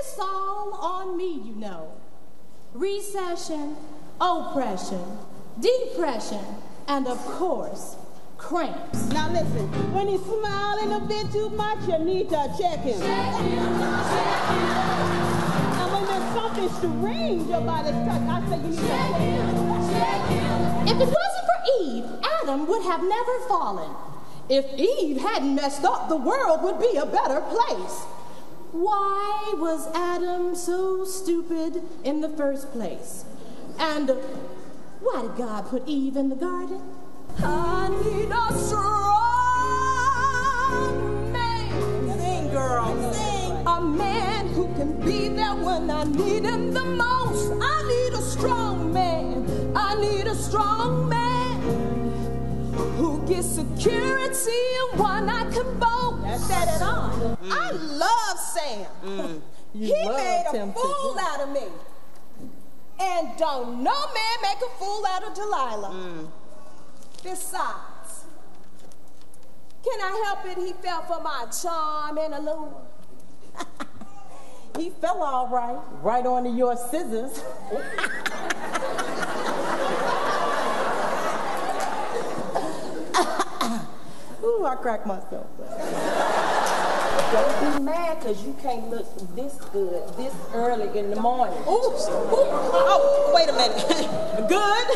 it's all on me, you know. Recession, oppression, depression, and of course, cramps. Now listen, when he's smiling a bit too much, you need to check him. Check him, check him. And when there's something strange about his touch, I say you need to check him, check him. If it wasn't for Eve, Adam would have never fallen. If Eve hadn't messed up, the world would be a better place. Why was Adam so stupid in the first place? And why did God put Eve in the garden? I need a strong man. Sing, girl. Sing. A man who can be there when I need him the most. I need a strong man. I need a strong man who gets security and one I can vote. That's that on. I love Sam. He made a fool out of me. And don't no man make a fool out of Delilah. Besides, can I help it? He fell for my charm and allure. He fell all right, right onto your scissors. Ooh, I crack myself up. Don't be mad because you can't look this good this early in the morning. Ooh, oh, wait a minute. Good?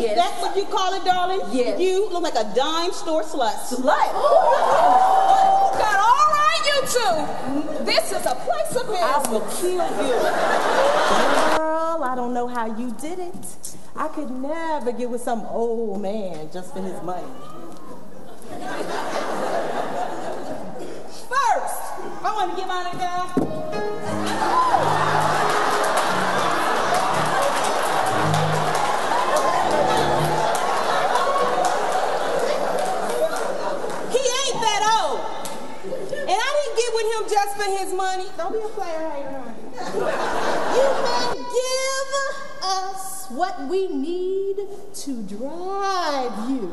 Yes. That's what you call it, darling? Yes. You look like a dime store slut. Slut? Oh, God, all right, you two. This is a place of business. I will kill you. Girl, I don't know how you did it. I could never get with some old man just for his money. First, I want to give out a guy. He ain't that old. And I didn't get with him just for his money. Don't be a player hater, honey. You can give us what we need to drive you.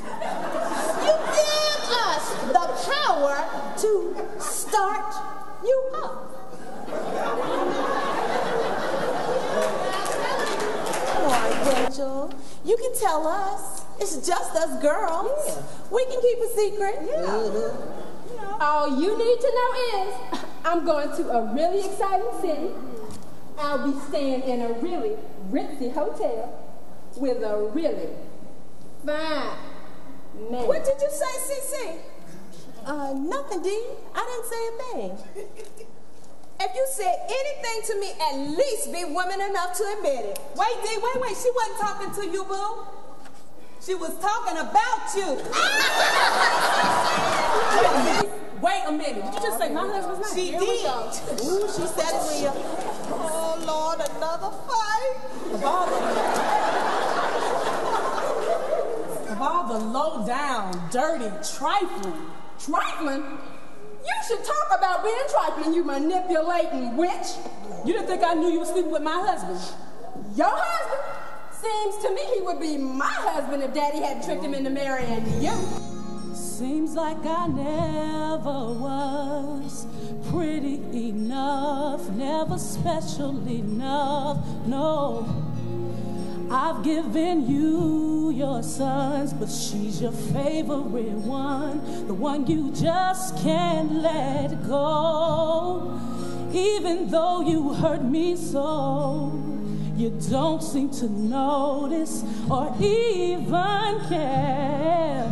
You give us the power to start you up. Come on, Angel. You can tell us. It's just us girls. Yeah. We can keep a secret. Yeah. You know. All you need to know is I'm going to a really exciting city. I'll be staying in a really ritzy hotel with a really fine. Man. What did you say, CC? Nothing, D. I didn't say a thing. If you said anything to me, at least be woman enough to admit it. Wait, D, wait, wait. She wasn't talking to you, boo. She was talking about you. Wait a minute. Did you just say my husband's name? She did. Ooh, she said it real. Oh, Lord, another fight. All the low-down, dirty, trifling. Trifling? You should talk about being trifling, you manipulating witch. You didn't think I knew you were sleeping with my husband. Your husband? Seems to me he would be my husband if Daddy hadn't tricked him into marrying you. Seems like I never was pretty enough, never special enough, no. I've given you your sons, but she's your favorite one, the one you just can't let go. Even though you hurt me so, you don't seem to notice or even care.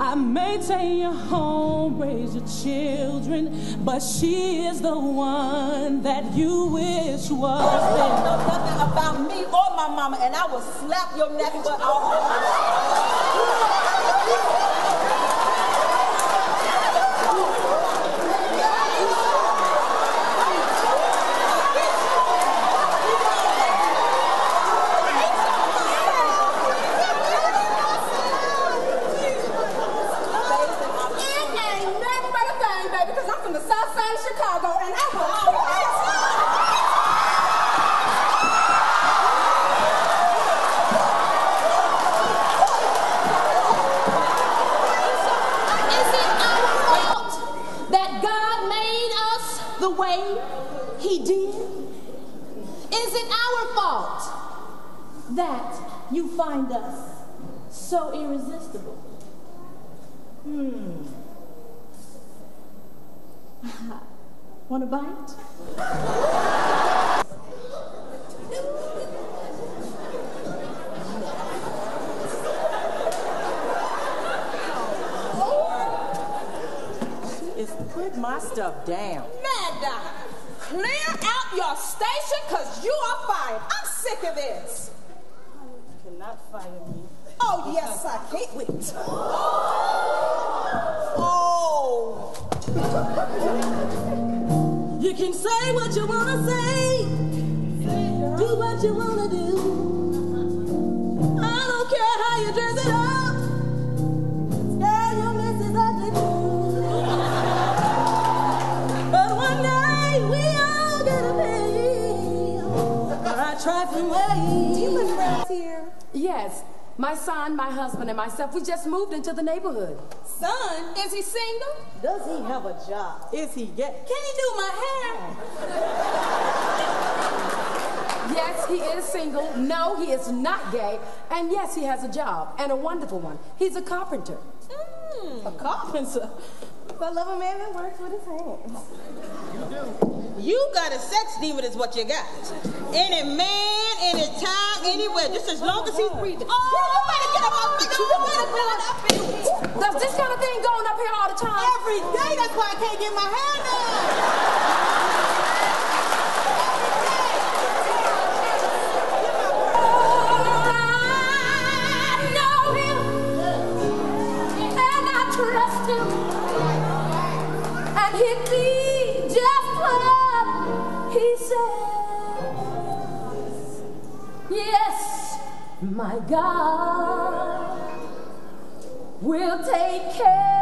I maintain your home, raise your children, but she is the one that you wish was there. You don't know nothing about me or my mama, and I will slap your neck for all. Is it our fault that you find us so irresistible? Want a bite? She is putting my stuff down. Magda, clear out your station because you are fired. I'm sick of this. You cannot fire me. Oh, yes, I can't wait. Oh! You can say what you want to say, do what you want to do. I don't care how you dress it up. Girl, your mess is ugly too. But one day, we all get a bill for our trifling ways. Do you live around here? Yes. My son, my husband, and myself, we just moved into the neighborhood. Son? Is he single? Does he have a job? Is he gay? Can he do my hair? Yes, he is single. No, he is not gay. And yes, he has a job, and a wonderful one. He's a carpenter. A carpenter? I love a man that works with his hands. You do. You got a sex demon is what you got. Any man, any time, anywhere, just as long as he's breathing. Oh, you better get up off my does this kind of thing going up here all the time? Every day, that's why I can't get my hair done. Every day. I know him, and I trust him. Hit me just what he says. Yes, my God will take care.